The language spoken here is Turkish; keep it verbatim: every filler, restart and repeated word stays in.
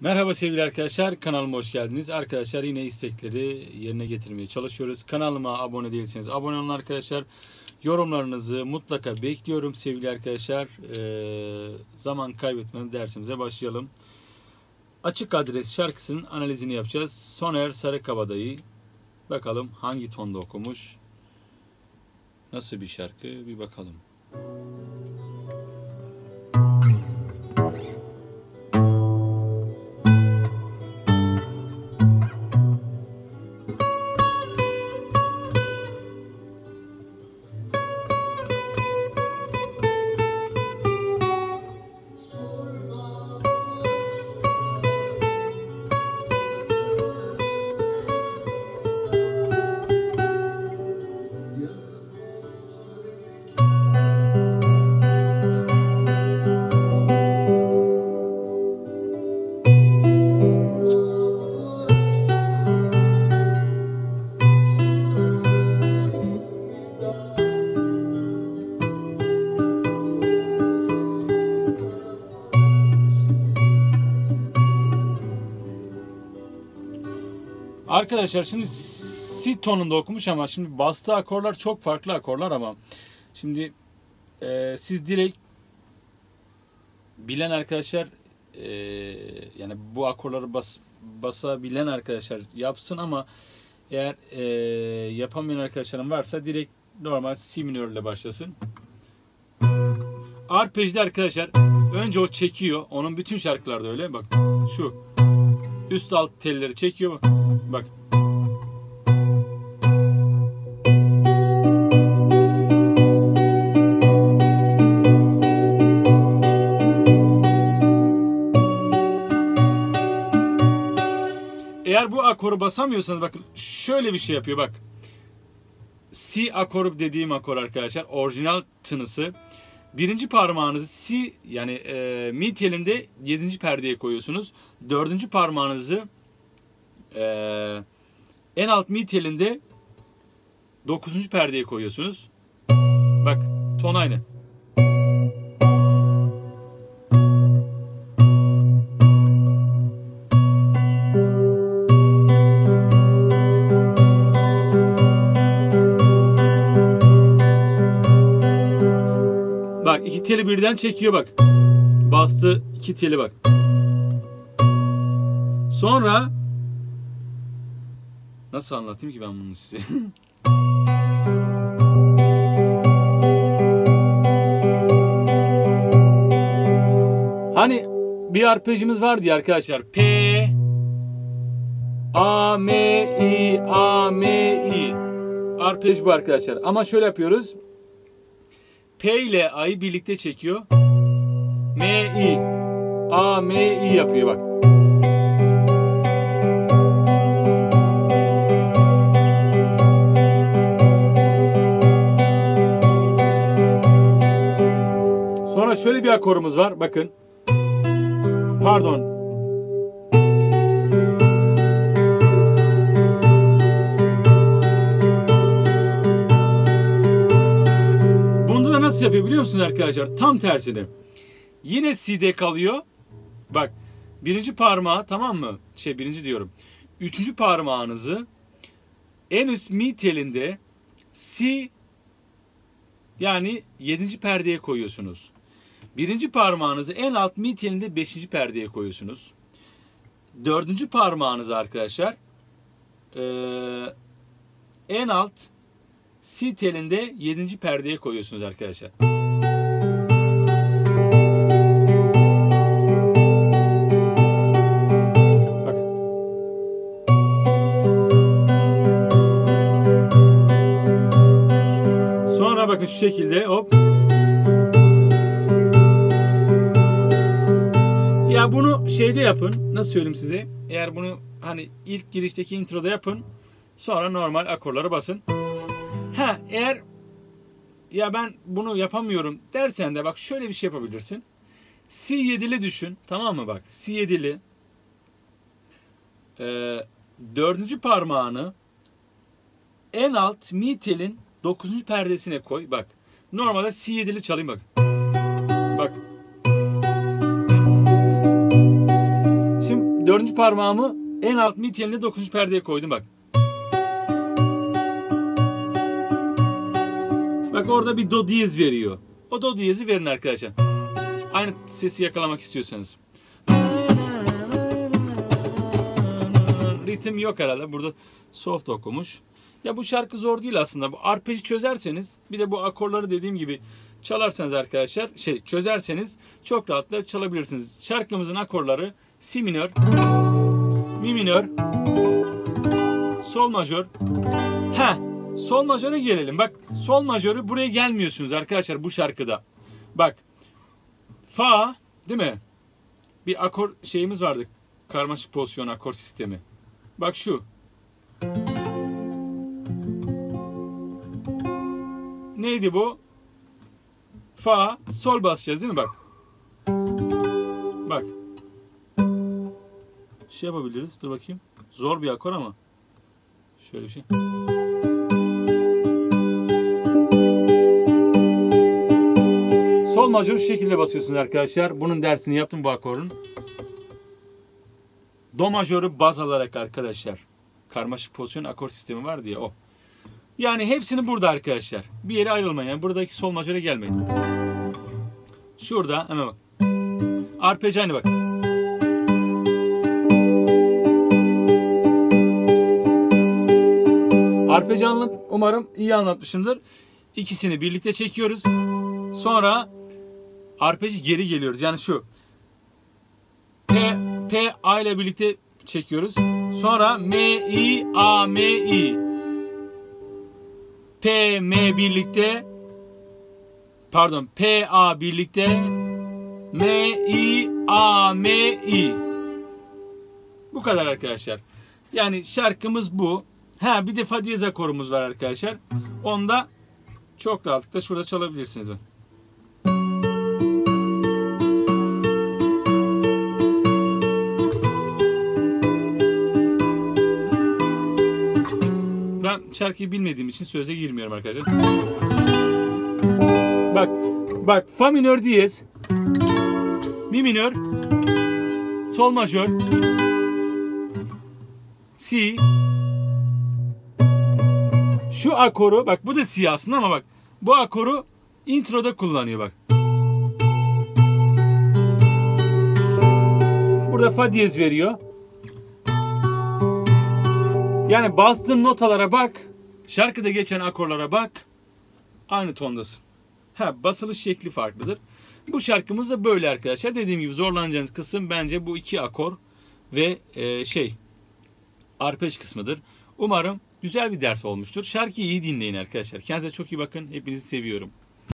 Merhaba sevgili arkadaşlar, kanalıma hoş geldiniz. Arkadaşlar yine istekleri yerine getirmeye çalışıyoruz. Kanalıma abone değilseniz abone olun arkadaşlar. Yorumlarınızı mutlaka bekliyorum sevgili arkadaşlar. Ee, zaman kaybetmeden dersimize başlayalım. Açık Adres şarkısının analizini yapacağız. Soner Sarıkabadayı. Bakalım hangi tonda okumuş? Nasıl bir şarkı? Bir bakalım. Arkadaşlar şimdi si tonunda okumuş ama şimdi bastığı akorlar çok farklı akorlar ama şimdi e, siz direkt bilen arkadaşlar e, yani bu akorları bas, basabilen arkadaşlar yapsın ama eğer e, yapamayan arkadaşlarım varsa direkt normal si minörle başlasın. Arpejde arkadaşlar önce o çekiyor. Onun bütün şarkılarda öyle. Bak şu üst alt telleri çekiyor. Bak. Bak. Eğer bu akoru basamıyorsanız bakın şöyle bir şey yapıyor bak. Si akoru dediğim akor arkadaşlar orijinal tınısı. Birinci parmağınızı si yani e, mi telinde yedinci perdeye koyuyorsunuz. Dördüncü parmağınızı Ee, en alt mi telinde dokuzuncu perdeye koyuyorsunuz. Bak ton aynı. Bak iki teli birden çekiyor bak. Bastı iki teli bak. Sonra nasıl anlatayım ki ben bunu size? Hani bir arpejimiz vardı ya arkadaşlar. P A M I A M I arpej bu arkadaşlar. Ama şöyle yapıyoruz. P ile A'yı birlikte çekiyor. M I A M I yapıyor bak. Şöyle bir akorumuz var. Bakın. Pardon. Bunu da nasıl yapıyor biliyor musunuz arkadaşlar? Tam tersini. Yine si'de kalıyor. Bak. Birinci parmağı tamam mı? Şey birinci diyorum. Üçüncü parmağınızı en üst mi telinde si yani yedinci perdeye koyuyorsunuz. Birinci parmağınızı en alt mi telinde beşinci perdeye koyuyorsunuz. Dördüncü parmağınızı arkadaşlar ee, en alt si telinde yedinci perdeye koyuyorsunuz arkadaşlar. Bak. Sonra bakın şu şekilde hop. Ya bunu şeyde yapın. Nasıl söyleyeyim size? Eğer bunu hani ilk girişteki introda yapın. Sonra normal akorlara basın. Ha eğer ya ben bunu yapamıyorum dersen de bak şöyle bir şey yapabilirsin. Si yedili düşün. Tamam mı bak? Si yedili. Ee, dördüncü parmağını en alt mi telin dokuzuncu perdesine koy. Bak. Normalde si yedili çalayım bak. Bak. Şimdi dördüncü parmağımı en alt mid teline dokuzuncu perdeye koydum bak. Bak orada bir do diyez veriyor. O do diyezi verin arkadaşlar. Aynı sesi yakalamak istiyorsanız. Ritim yok herhalde. Burada soft okumuş. Ya bu şarkı zor değil aslında. Bu arpeji çözerseniz, bir de bu akorları dediğim gibi çalarsanız arkadaşlar, şey çözerseniz çok rahatla çalabilirsiniz. Şarkımızın akorları si minör, mi minör, sol majör. Ha, sol majöre gelelim. Bak sol majörü buraya gelmiyorsunuz arkadaşlar bu şarkıda. Bak fa değil mi? Bir akor şeyimiz vardı. Karmaşık pozisyon akor sistemi. Bak şu. Neydi bu? Fa, sol basacağız değil mi? Bak. Bak. Şey yapabiliriz. Dur bakayım. Zor bir akor ama. Şöyle bir şey. Sol majörü şu şekilde basıyorsunuz arkadaşlar. Bunun dersini yaptım bu akorun. Do majörü baz alarak arkadaşlar. Karmaşık pozisyon akor sistemi var diye o. Yani hepsini burada arkadaşlar. Bir yere ayrılmayın. Yani buradaki sol majöre gelmeyin. Şurada hemen bak. Arpej aynı bak. Arpej anlat, umarım iyi anlatmışımdır. İkisini birlikte çekiyoruz. Sonra arpeji geri geliyoruz. Yani şu. P, P, A ile birlikte çekiyoruz. Sonra M, I, A, M, I. P, M birlikte. Pardon. P, A birlikte. M, I, A, M, I. Bu kadar arkadaşlar. Yani şarkımız bu. Ha, bir de fa diyez akorumuz var arkadaşlar. Onda çok rahatlıkla şurada çalabilirsiniz. Ben şarkıyı bilmediğim için söze girmiyorum arkadaşlar. Bak, bak fa minör diyez, mi minör, sol majör, si. Şu akoru, bak bu da si aslında ama bak bu akoru introda kullanıyor bak. Burada fa diyez veriyor. Yani bastığın notalara bak, şarkıda geçen akorlara bak, aynı tondasın. Ha, basılış şekli farklıdır. Bu şarkımız da böyle arkadaşlar. Dediğim gibi zorlanacağınız kısım bence bu iki akor ve e, şey arpej kısmıdır. Umarım güzel bir ders olmuştur. Şarkıyı iyi dinleyin arkadaşlar. Kendinize çok iyi bakın. Hepinizi seviyorum.